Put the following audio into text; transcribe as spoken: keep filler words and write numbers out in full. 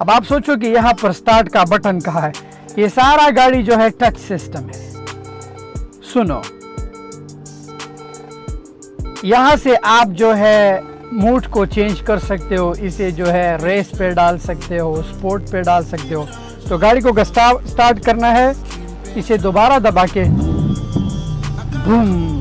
अब आप सोचो कि यहाँ पर स्टार्ट का बटन कहाँ है। ये सारा गाड़ी जो है टच सिस्टम है। सुनो, यहाँ से आप जो है मूड को चेंज कर सकते हो, इसे जो है रेस पे डाल सकते हो, स्पोर्ट पे डाल सकते हो। तो गाड़ी को स्टार्ट करना है, इसे दोबारा दबा के बूम